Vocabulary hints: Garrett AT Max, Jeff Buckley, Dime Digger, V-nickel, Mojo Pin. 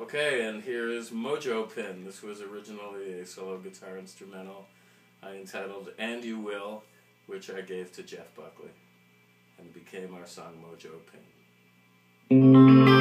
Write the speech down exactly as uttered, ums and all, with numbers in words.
Okay, and here is Mojo Pin. This was originally a solo guitar instrumental I entitled And You Will, which I gave to Jeff Buckley, and became our song Mojo Pin.